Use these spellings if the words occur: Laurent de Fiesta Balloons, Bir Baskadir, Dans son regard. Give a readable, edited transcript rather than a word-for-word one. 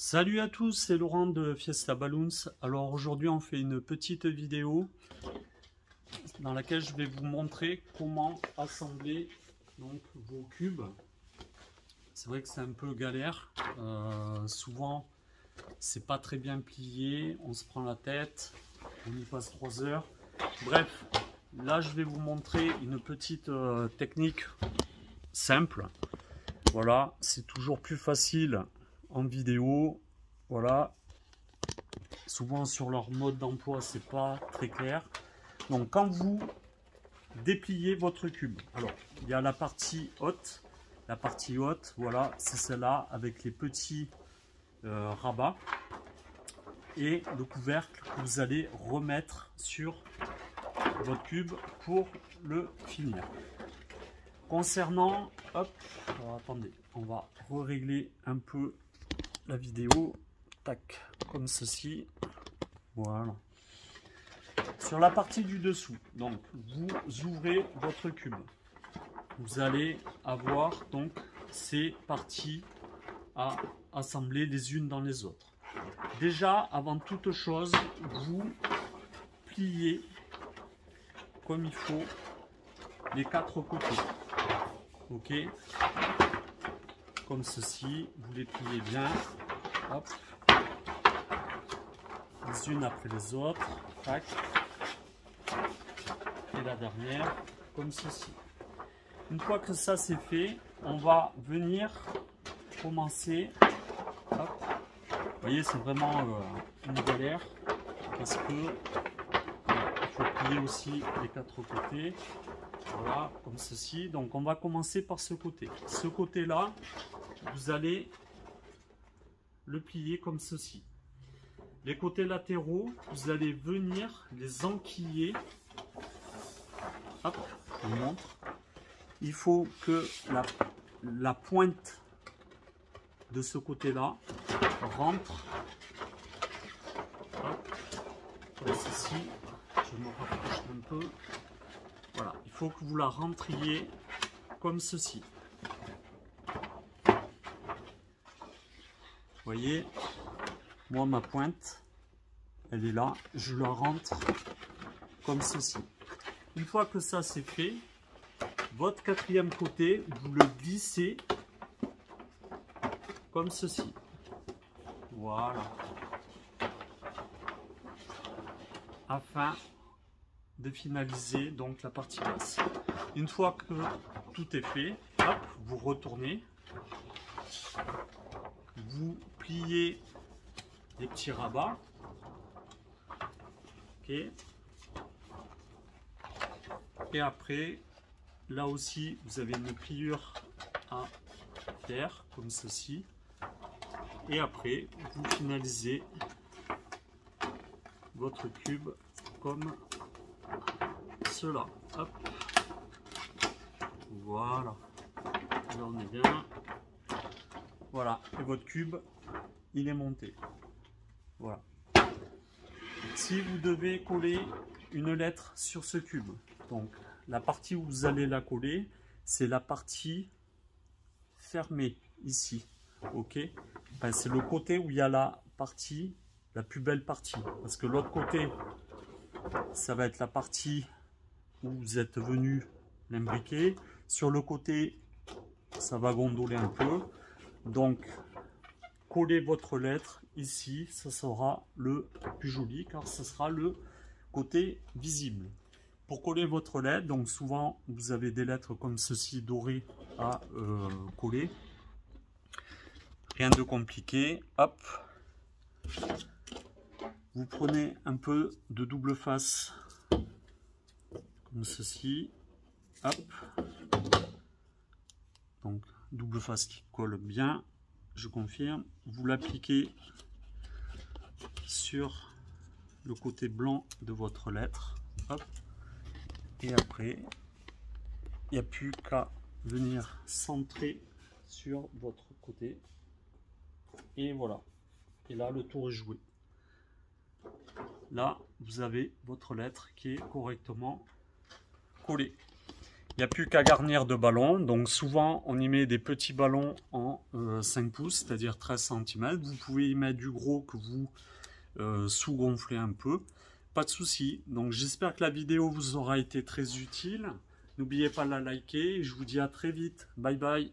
Salut à tous, c'est Laurent de Fiesta Balloons. Alors aujourd'hui on fait une petite vidéo dans laquelle je vais vous montrer comment assembler donc vos cubes. C'est vrai que c'est un peu galère, souvent c'est pas très bien plié, on se prend la tête, on y passe 3 heures. Bref, là je vais vous montrer une petite technique simple. Voilà, c'est toujours plus facile en vidéo. Voilà, souvent sur leur mode d'emploi c'est pas très clair. Donc quand vous dépliez votre cube, alors il y a la partie haute, voilà, c'est celle là avec les petits rabats et le couvercle que vous allez remettre sur votre cube pour le finir. Concernant, hop, alors attendez, on va régler un peu la vidéo, tac, comme ceci, voilà. Sur la partie du dessous, donc vous ouvrez votre cube, vous allez avoir donc ces parties à assembler les unes dans les autres. Déjà, avant toute chose, vous pliez comme il faut les 4 côtés, ok, comme ceci, vous les pliez bien, hop, les unes après les autres, tac, et la dernière, comme ceci. Une fois que ça c'est fait, on va venir commencer, hop. Vous voyez, c'est vraiment une galère, parce que il faut plier aussi les 4 côtés. Voilà, comme ceci. Donc on va commencer par ce côté. Ce côté-là, vous allez le plier comme ceci. Les côtés latéraux, vous allez venir les enquiller. Hop, je vous montre. Il faut que la pointe de ce côté-là rentre. Hop, comme ceci. Je me rapproche un peu. Voilà, il faut que vous la rentriez comme ceci. Vous voyez, moi ma pointe, elle est là, je la rentre comme ceci. Une fois que ça c'est fait, votre 4e côté, vous le glissez comme ceci. Voilà. Afin de finaliser donc la partie basse. Une fois que tout est fait, hop, vous retournez, vous pliez les petits rabats, ok, et après là aussi vous avez une pliure à faire comme ceci, et après vous finalisez votre cube comme cela. Hop. Voilà. Là on est bien. Voilà. Et votre cube, il est monté. Voilà. Si vous devez coller une lettre sur ce cube, donc la partie où vous allez la coller, c'est la partie fermée ici. Ok. Enfin, c'est le côté où il y a la partie, la plus belle partie. Parce que l'autre côté, ça va être la partie où vous êtes venu l'imbriquer. Sur le côté, ça va gondoler un peu. Donc, collez votre lettre ici, ce sera le plus joli, car ce sera le côté visible. Pour coller votre lettre, donc souvent, vous avez des lettres comme ceci, dorées à coller. Rien de compliqué. Hop. Vous prenez un peu de double face. Comme ceci, hop, donc double face qui colle bien, je confirme, vous l'appliquez sur le côté blanc de votre lettre, hop, et après, il n'y a plus qu'à venir centrer sur votre côté, et voilà, et là le tour est joué. Là, vous avez votre lettre qui est correctement collée. Il n'y a plus qu'à garnir de ballons. Donc souvent, on y met des petits ballons en 5 pouces, c'est-à-dire 13 cm. Vous pouvez y mettre du gros que vous sous-gonflez un peu. Pas de souci. Donc j'espère que la vidéo vous aura été très utile. N'oubliez pas de la liker. Je vous dis à très vite. Bye bye.